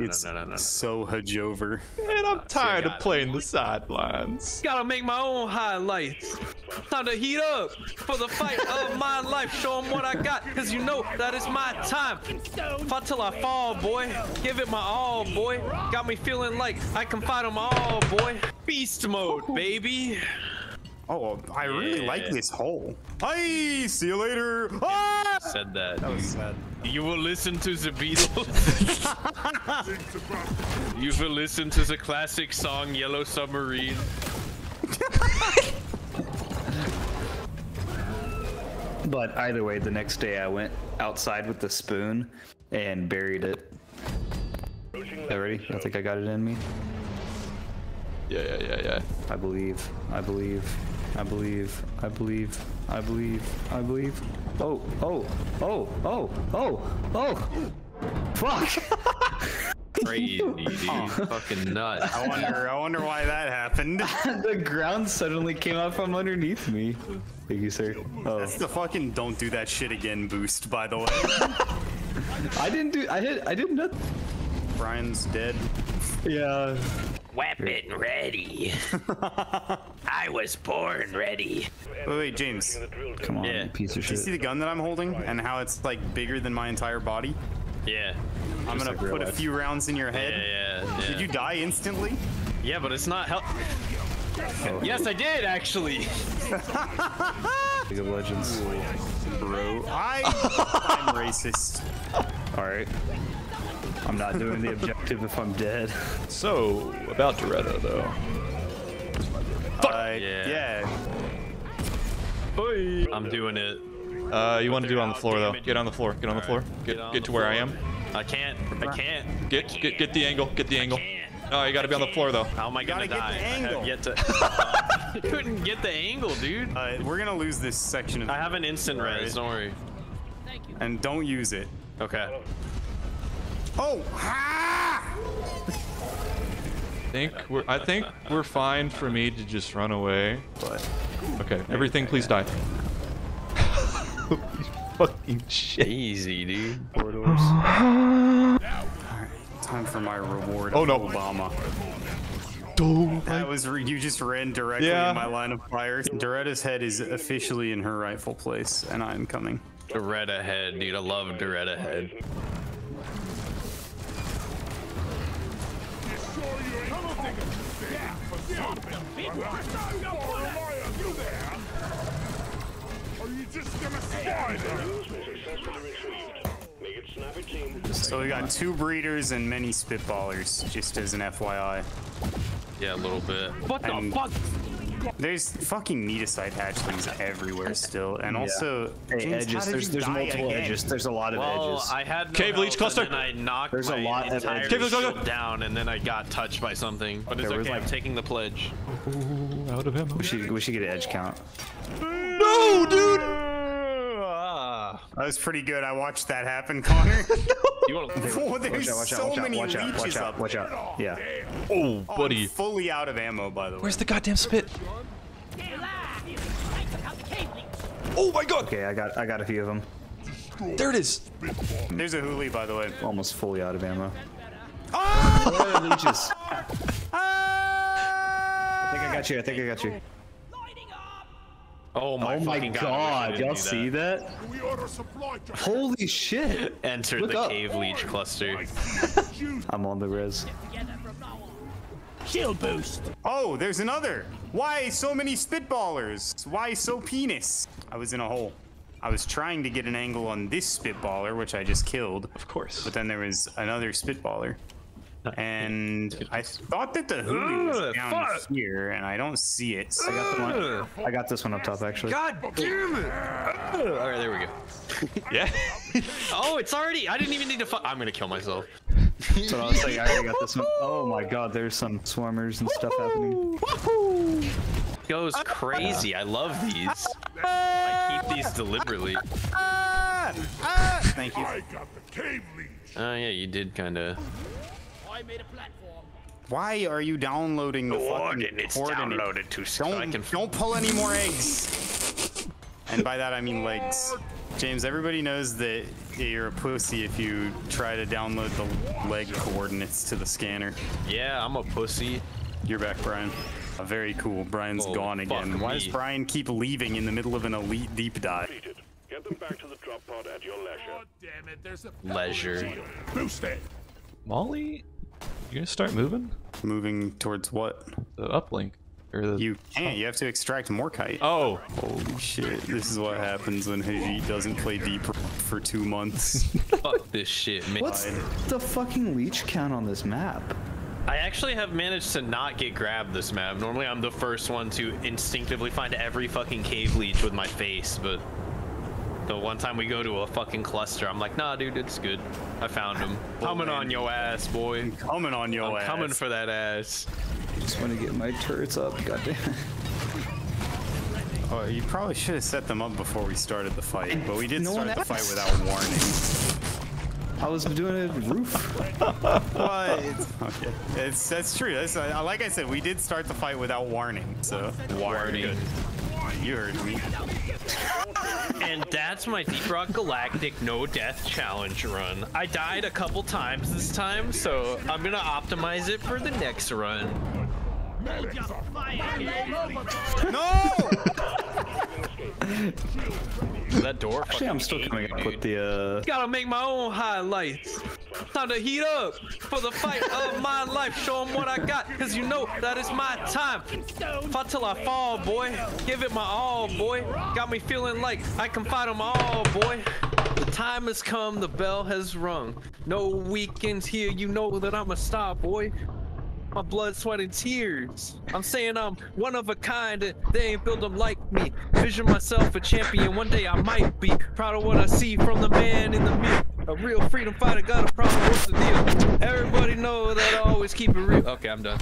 It's so Hajover. And I'm tired of playing the sidelines. Gotta make my own highlights. Time to heat up for the fight of my life. Show them what I got, cause you know that it's my time. Fight till I fall, boy. Give it my all, boy. Got me feeling like I can fight them all, boy. Beast mode, baby. Oh, I really like this hole. Hi, see you later. Ah! Said that. That was sad. You will listen to the Beatles. You will listen to the classic song Yellow Submarine. But either way, the next day I went outside with the spoon and buried it. Already? I think I got it in me. Yeah. I believe. Oh. Fuck. Crazy, dude. Fucking nuts. I wonder why that happened. The ground suddenly came out from underneath me. Thank you, sir. Oh. That's the fucking don't do that shit again boost, by the way. I didn't do nothing. Brian's dead. Yeah. Weapon ready. I was born ready. Wait, James. Come on, you piece of shit. Do you see the gun that I'm holding and how it's like bigger than my entire body? Yeah. I'm gonna put a few rounds in your head. Yeah. Did you die instantly? Yeah, but it's not help. Oh. Yes, I did actually. League of Legends. Bro, I'm racist. All right. I'm not doing the objective if I'm dead. So, about Doretta, though. Fuck! Yeah. I'm doing it. You want to do it on the floor, though. Get on the floor. Get on the floor. Get to where I am. I can't. Get the angle. Get the angle. No, you gotta be on the floor, though. How am I gonna die? I have yet to... Couldn't get the angle, dude. We're gonna lose this section of... I have an instant res, don't worry. Thank you. And don't use it. Okay. Oh! Ah! I think we're fine for me to just run away. But okay, everything, please die. Fucking shit. Easy, dude. Alright, time for my reward. Oh no, Obama. That was you just ran directly in my line of fire. Doretta's head is officially in her rightful place, and I'm coming. Doretta head, dude. I love Doretta head. So we got two breeders and many spitballers, just as an FYI. Yeah, a little bit. What the fuck? There's fucking meaticide hatchlings everywhere still, and also edges. There's multiple edges. There's a lot of edges. I had no cave leech cluster. And I knocked my entire ship down, and then I got touched by something. But it's okay. I'm taking the pledge. Ooh, out of ammo. We should get an edge count. No, dude. That was pretty good. I watched that happen, Connor. Watch out. Yeah. Oh, buddy. I'm fully out of ammo, by the way. Where's the goddamn spit? Oh my god. Okay, I got a few of them. There it is. There's a hoolie, by the way. Almost fully out of ammo. Oh! Where are the leeches? I think I got you. Oh my god, y'all see that? Holy shit! Enter the cave leech cluster. I'm on the res. Shield boost! Oh, there's another! Why so many spitballers? Why so penis? I was in a hole. I was trying to get an angle on this spitballer, which I just killed. Of course. But then there was another spitballer. And I thought that the hoodie was down here, and I don't see it. So I got this one up top, actually. God damn it! All right, there we go. Yeah. Oh, it's already. I didn't even need to. I'm gonna kill myself. So I was like, I already got this one. Oh my god, there's some swarmers and stuff happening. It goes crazy. I love these. I keep these deliberately. Thank you. I got the cave leech. Oh yeah, you did kind of. Why are you downloading the fucking coordinates? Don't pull any more eggs. And by that I mean legs. James, everybody knows that you're a pussy if you try to download the leg coordinates to the scanner. Yeah, I'm a pussy. You're back, Brian. Very cool. Brian's gone again. Why does Brian keep leaving in the middle of an elite deep dive? Get them back to the drop pod at your leisure. Oh, damn it, there's a leisure. Boost it. Molly, you gonna start moving? Moving towards what? The uplink. You can't. You have to extract more kite. Oh, holy shit! This is what happens when Hajiet doesn't play Deep for 2 months. Fuck this shit, man. What's the fucking leech count on this map? I actually have managed to not get grabbed this map. Normally, I'm the first one to instinctively find every fucking cave leech with my face, but the one time we go to a fucking cluster, I'm like, nah, dude, it's good. I found him. Coming on your ass, boy. I'm coming on your ass. I'm coming for that ass. Just want to get my turrets up, goddamn. Oh, you probably should have set them up before we started the fight, but we did start the fight without warning. I was doing a roof. Well, that's true. That's, like I said, we did start the fight without warning. So warning. You heard me. And that's my Deep Rock Galactic no death challenge run. I died a couple times this time, so I'm gonna optimize it for the next run. No! That door. Actually, I'm still coming up with the. Gotta make my own highlights. Time to heat up for the fight of my life. Show them what I got, cause you know that it's my time. Fight till I fall, boy. Give it my all, boy. Got me feeling like I can fight them all, boy. The time has come. The bell has rung. No weekends here. You know that I'm a star, boy. My blood, sweat, and tears. I'm saying I'm one of a kind and they ain't build them like me. Vision myself a champion, one day I might be. Proud of what I see from the man in the mirror. A real freedom fighter, got a problem, what's the deal? Everybody know that I always keep it real. Okay, I'm done.